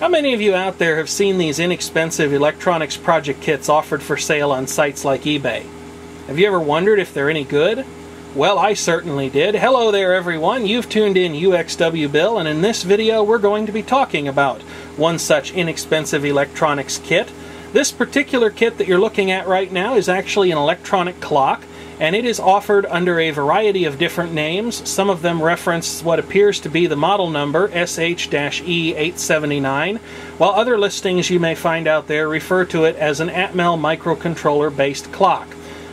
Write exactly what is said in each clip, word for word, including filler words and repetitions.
How many of you out there have seen these inexpensive electronics project kits offered for sale on sites like eBay? Have you ever wondered if they're any good? Well, I certainly did. Hello there everyone, you've tuned in U X W Bill, and in this video we're going to be talking about one such inexpensive electronics kit. This particular kit that you're looking at right now is actually an electronic clock, and it is offered under a variety of different names. Some of them reference what appears to be the model number S H E eight seventy-nine, while other listings you may find out there refer to it as an Atmel microcontroller-based clock.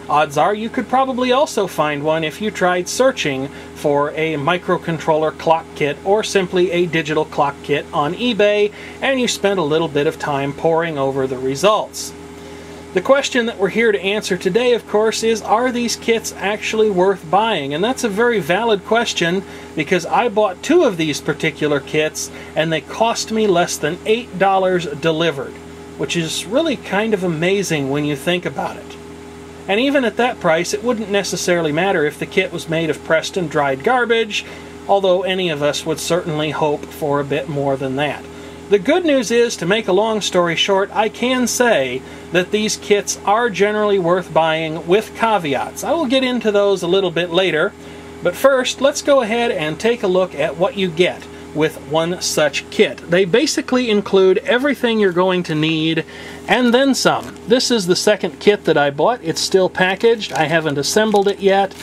Odds are you could probably also find one if you tried searching for a microcontroller clock kit or simply a digital clock kit on eBay, and you spent a little bit of time poring over the results. The question that we're here to answer today, of course, is are these kits actually worth buying? And that's a very valid question, because I bought two of these particular kits and they cost me less than eight dollars delivered, which is really kind of amazing when you think about it. And even at that price, it wouldn't necessarily matter if the kit was made of pressed and dried garbage, although any of us would certainly hope for a bit more than that. The good news is, to make a long story short, I can say that these kits are generally worth buying with caveats. I will get into those a little bit later, but first let's go ahead and take a look at what you get with one such kit. They basically include everything you're going to need and then some. This is the second kit that I bought. It's still packaged. I haven't assembled it yet.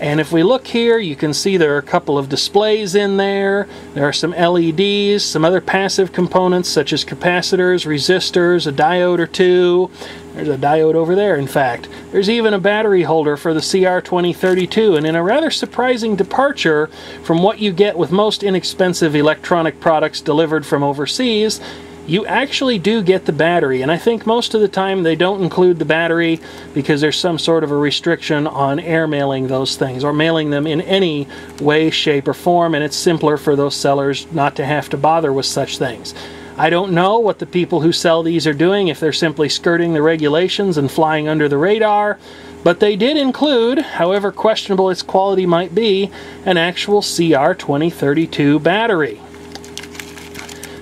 And if we look here, you can see there are a couple of displays in there. There are some L E Ds, some other passive components such as capacitors, resistors, a diode or two. There's a diode over there, in fact. There's even a battery holder for the C R twenty thirty-two, and in a rather surprising departure from what you get with most inexpensive electronic products delivered from overseas, you actually do get the battery, and I think most of the time they don't include the battery because there's some sort of a restriction on air mailing those things, or mailing them in any way, shape, or form, and it's simpler for those sellers not to have to bother with such things. I don't know what the people who sell these are doing, if they're simply skirting the regulations and flying under the radar, but they did include, however questionable its quality might be, an actual C R twenty thirty-two battery.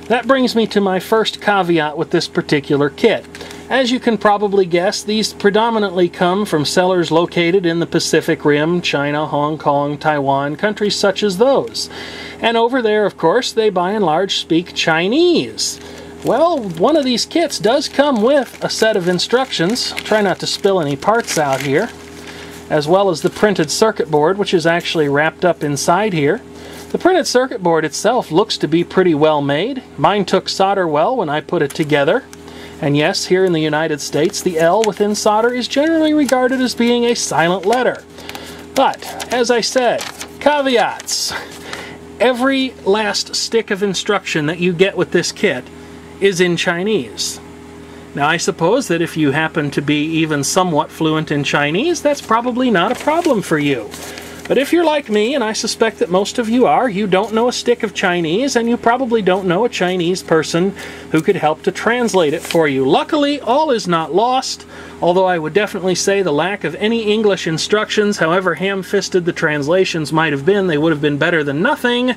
That brings me to my first caveat with this particular kit. As you can probably guess, these predominantly come from sellers located in the Pacific Rim, China, Hong Kong, Taiwan, countries such as those. And over there, of course, they by and large speak Chinese. Well, one of these kits does come with a set of instructions. I'll try not to spill any parts out here, as well as the printed circuit board, which is actually wrapped up inside here. The printed circuit board itself looks to be pretty well made. Mine took solder well when I put it together. And yes, here in the United States, the L within solder is generally regarded as being a silent letter. But, as I said, caveats. Every last stick of instruction that you get with this kit is in Chinese. Now, I suppose that if you happen to be even somewhat fluent in Chinese, that's probably not a problem for you. But if you're like me, and I suspect that most of you are, you don't know a stick of Chinese, and you probably don't know a Chinese person who could help to translate it for you. Luckily, all is not lost, although I would definitely say the lack of any English instructions, however ham-fisted the translations might have been, they would have been better than nothing.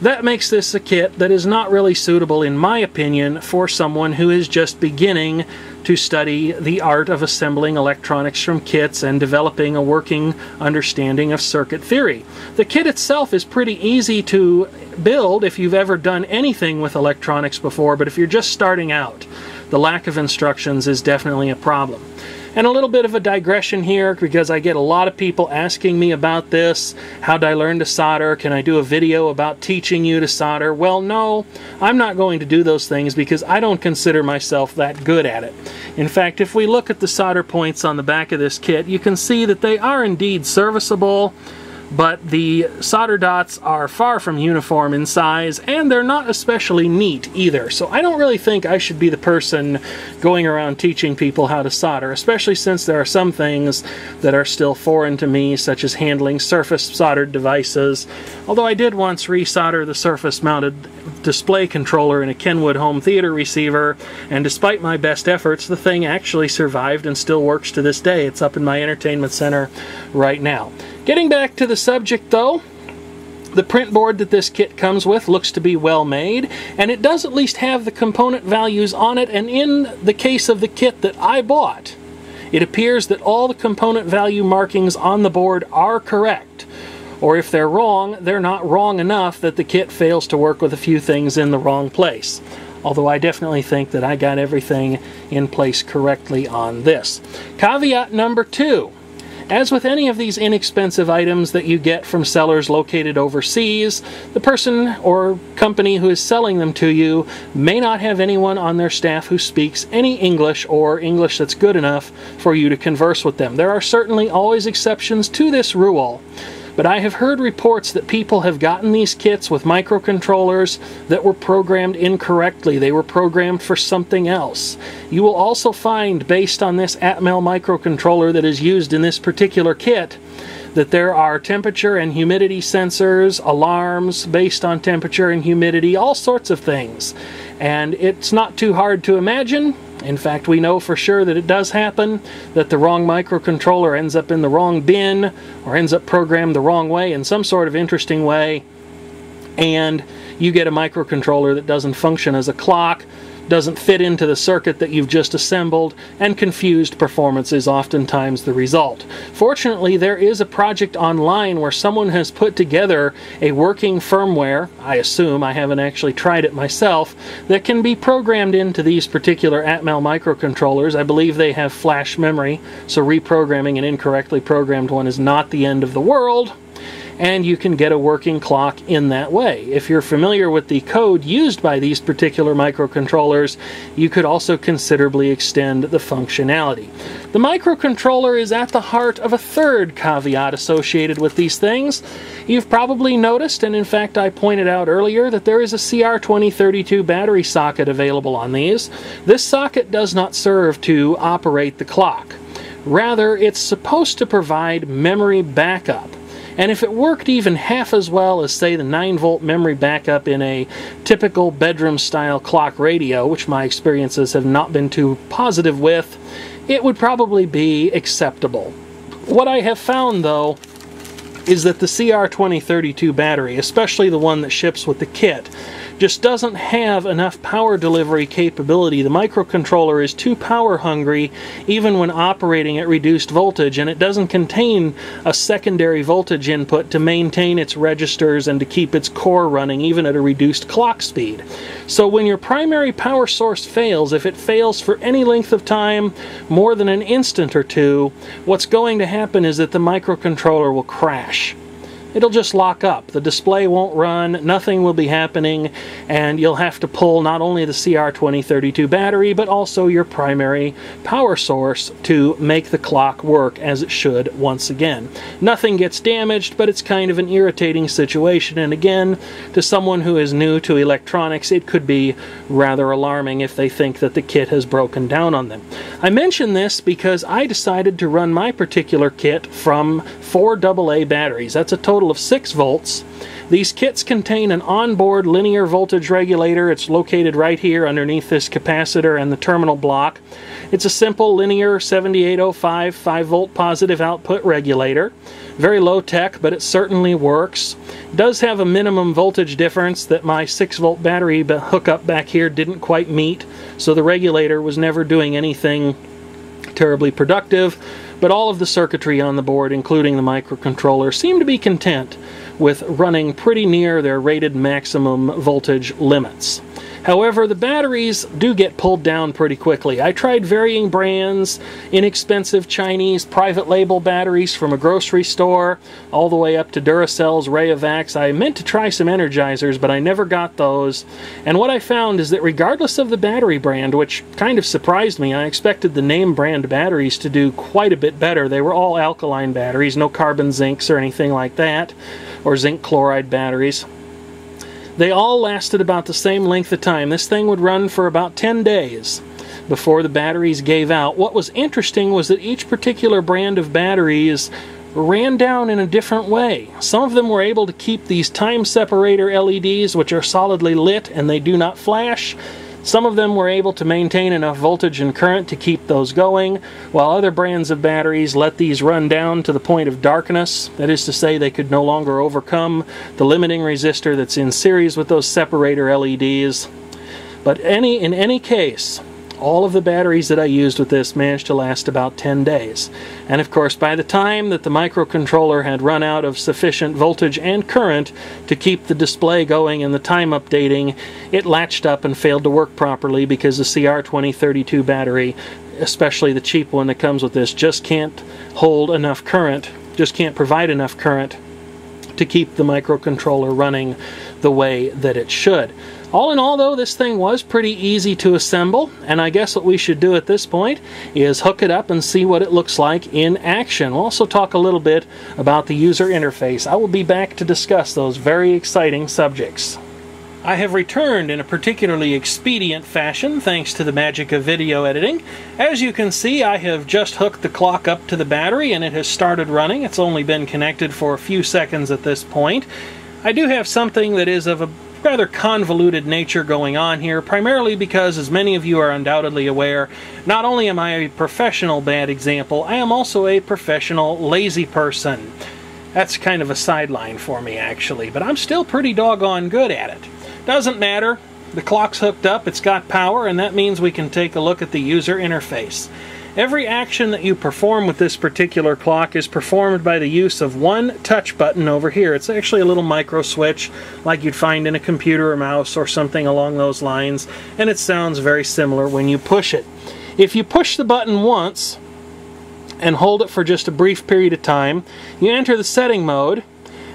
That makes this a kit that is not really suitable, in my opinion, for someone who is just beginning to study the art of assembling electronics from kits and developing a working understanding of circuit theory. The kit itself is pretty easy to build if you've ever done anything with electronics before, but if you're just starting out, the lack of instructions is definitely a problem. And a little bit of a digression here, because I get a lot of people asking me about this. How did I learn to solder? Can I do a video about teaching you to solder? Well, no, I'm not going to do those things because I don't consider myself that good at it. In fact, if we look at the solder points on the back of this kit, you can see that they are indeed serviceable, but the solder dots are far from uniform in size, and they're not especially neat either. So I don't really think I should be the person going around teaching people how to solder, especially since there are some things that are still foreign to me, such as handling surface soldered devices. Although I did once re-solder the surface mounted display controller in a Kenwood home theater receiver, and despite my best efforts, the thing actually survived and still works to this day. It's up in my entertainment center right now. Getting back to the subject though, The print board that this kit comes with looks to be well made, and it does at least have the component values on it, and in the case of the kit that I bought, it appears that all the component value markings on the board are correct. Or if they're wrong, they're not wrong enough that the kit fails to work with a few things in the wrong place. Although I definitely think that I got everything in place correctly on this. Caveat number two. As with any of these inexpensive items that you get from sellers located overseas, the person or company who is selling them to you may not have anyone on their staff who speaks any English or English that's good enough for you to converse with them. There are certainly always exceptions to this rule. But I have heard reports that people have gotten these kits with microcontrollers that were programmed incorrectly. They were programmed for something else. You will also find, based on this Atmel microcontroller that is used in this particular kit, that there are temperature and humidity sensors, alarms based on temperature and humidity, all sorts of things. And it's not too hard to imagine. In fact, we know for sure that it does happen, that the wrong microcontroller ends up in the wrong bin or ends up programmed the wrong way in some sort of interesting way, and you get a microcontroller that doesn't function as a clock, doesn't fit into the circuit that you've just assembled, and confused performance is oftentimes the result. Fortunately, there is a project online where someone has put together a working firmware, I assume, I haven't actually tried it myself, that can be programmed into these particular Atmel microcontrollers. I believe they have flash memory, so reprogramming an incorrectly programmed one is not the end of the world. And you can get a working clock in that way. If you're familiar with the code used by these particular microcontrollers, you could also considerably extend the functionality. The microcontroller is at the heart of a third caveat associated with these things. You've probably noticed, and in fact I pointed out earlier, that there is a C R twenty thirty-two battery socket available on these. This socket does not serve to operate the clock. Rather, it's supposed to provide memory backup. And if it worked even half as well as, say, the nine volt memory backup in a typical bedroom-style clock radio, which my experiences have not been too positive with, it would probably be acceptable. What I have found, though, is that the C R twenty thirty-two battery, especially the one that ships with the kit, just doesn't have enough power delivery capability. The microcontroller is too power hungry even when operating at reduced voltage, and it doesn't contain a secondary voltage input to maintain its registers and to keep its core running even at a reduced clock speed. So when your primary power source fails, if it fails for any length of time, more than an instant or two, what's going to happen is that the microcontroller will crash. It'll just lock up. The display won't run, nothing will be happening, and you'll have to pull not only the C R twenty thirty-two battery, but also your primary power source to make the clock work as it should once again. Nothing gets damaged, but it's kind of an irritating situation, and again, to someone who is new to electronics, it could be rather alarming if they think that the kit has broken down on them. I mention this because I decided to run my particular kit from four double A batteries. That's a total of six volts. These kits contain an onboard linear voltage regulator. It's located right here underneath this capacitor and the terminal block. It's a simple linear seventy-eight oh five five volt positive output regulator. Very low tech, but it certainly works. It does have a minimum voltage difference that my six volt battery hookup back here didn't quite meet, so the regulator was never doing anything terribly productive. But all of the circuitry on the board, including the microcontroller, seem to be content with running pretty near their rated maximum voltage limits. However, the batteries do get pulled down pretty quickly. I tried varying brands, inexpensive Chinese private label batteries from a grocery store, all the way up to Duracell's, Rayovacs. I meant to try some Energizers, but I never got those. And what I found is that regardless of the battery brand, which kind of surprised me, I expected the name brand batteries to do quite a bit better. They were all alkaline batteries, no carbon zincs or anything like that, or zinc chloride batteries. They all lasted about the same length of time. This thing would run for about ten days before the batteries gave out. What was interesting was that each particular brand of batteries ran down in a different way. Some of them were able to keep these time separator L E Ds, which are solidly lit and they do not flash. Some of them were able to maintain enough voltage and current to keep those going, while other brands of batteries let these run down to the point of darkness. That is to say, they could no longer overcome the limiting resistor that's in series with those separator L E Ds. But any, in any case, all of the batteries that I used with this managed to last about ten days. And of course, by the time that the microcontroller had run out of sufficient voltage and current to keep the display going and the time updating, it latched up and failed to work properly because the C R twenty thirty-two battery, especially the cheap one that comes with this, just can't hold enough current, just can't provide enough current to keep the microcontroller running the way that it should. All in all, though, this thing was pretty easy to assemble, and I guess what we should do at this point is hook it up and see what it looks like in action. We'll also talk a little bit about the user interface. I will be back to discuss those very exciting subjects. I have returned in a particularly expedient fashion thanks to the magic of video editing. As you can see, I have just hooked the clock up to the battery and it has started running. It's only been connected for a few seconds at this point. I do have something that is of a rather convoluted nature going on here, primarily because, as many of you are undoubtedly aware, not only am I a professional bad example, I am also a professional lazy person. That's kind of a sideline for me, actually, but I'm still pretty doggone good at it. Doesn't matter. The clock's hooked up, it's got power, and that means we can take a look at the user interface. Every action that you perform with this particular clock is performed by the use of one touch button over here. It's actually a little micro switch like you'd find in a computer or mouse or something along those lines, and it sounds very similar when you push it. If you push the button once and hold it for just a brief period of time, you enter the setting mode,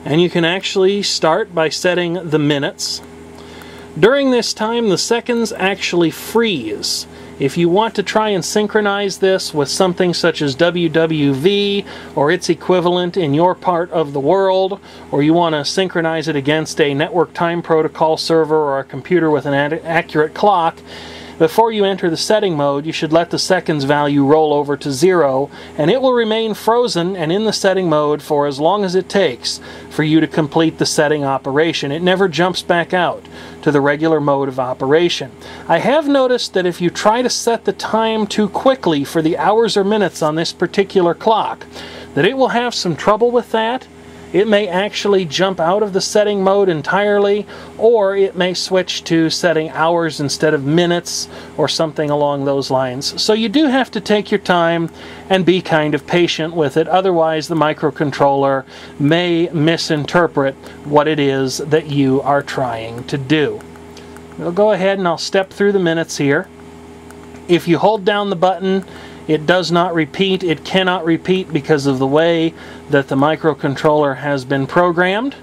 and you can actually start by setting the minutes. During this time, the seconds actually freeze. If you want to try and synchronize this with something such as W W V or its equivalent in your part of the world, or you want to synchronize it against a network time protocol server or a computer with an accurate clock, before you enter the setting mode, you should let the seconds value roll over to zero, and it will remain frozen and in the setting mode for as long as it takes for you to complete the setting operation. It never jumps back out to the regular mode of operation. I have noticed that if you try to set the time too quickly for the hours or minutes on this particular clock, that it will have some trouble with that. It may actually jump out of the setting mode entirely, or it may switch to setting hours instead of minutes or something along those lines. So you do have to take your time and be kind of patient with it, otherwise the microcontroller may misinterpret what it is that you are trying to do. We'll go ahead and I'll step through the minutes here. If you hold down the button, it does not repeat. It cannot repeat because of the way that the microcontroller has been programmed.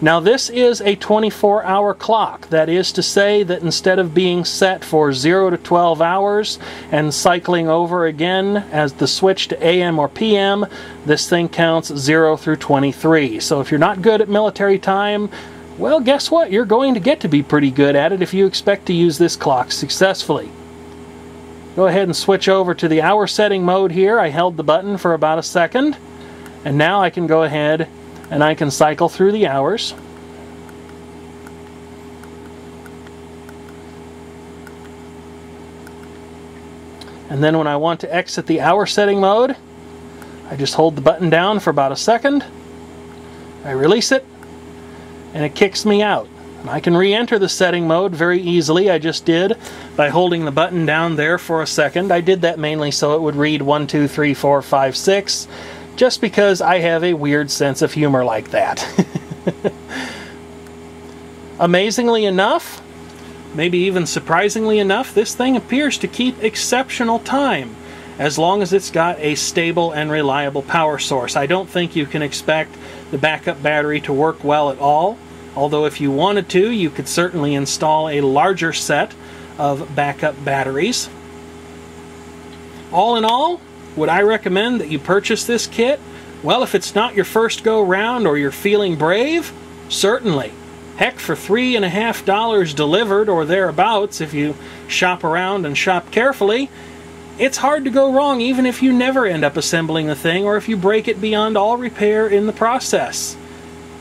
Now, this is a twenty-four hour clock. That is to say that instead of being set for zero to twelve hours and cycling over again as the switch to A M or P M, this thing counts zero through twenty-three. So if you're not good at military time, well, guess what? You're going to get to be pretty good at it if you expect to use this clock successfully. Go ahead and switch over to the hour setting mode here. I held the button for about a second, and now I can go ahead and I can cycle through the hours. And then when I want to exit the hour setting mode, I just hold the button down for about a second, I release it, and it kicks me out. I can re-enter the setting mode very easily. I just did by holding the button down there for a second. I did that mainly so it would read one, two, three, four, five, six, just because I have a weird sense of humor like that. Amazingly enough, maybe even surprisingly enough, this thing appears to keep exceptional time as long as it's got a stable and reliable power source. I don't think you can expect the backup battery to work well at all. Although if you wanted to, you could certainly install a larger set of backup batteries. All in all, would I recommend that you purchase this kit? Well, if it's not your first go round or you're feeling brave, certainly. Heck, for three and a half dollars delivered or thereabouts, if you shop around and shop carefully, it's hard to go wrong even if you never end up assembling the thing or if you break it beyond all repair in the process.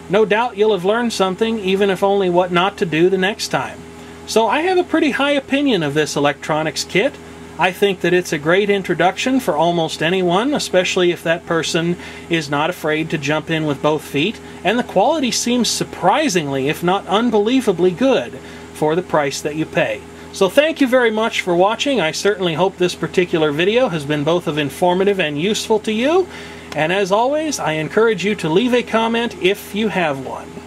No doubt you'll have learned something, even if only what not to do the next time. So I have a pretty high opinion of this electronics kit. I think that it's a great introduction for almost anyone, especially if that person is not afraid to jump in with both feet, and the quality seems surprisingly, if not unbelievably good, for the price that you pay. So thank you very much for watching. I certainly hope this particular video has been both of informative and useful to you, and as always, I encourage you to leave a comment if you have one.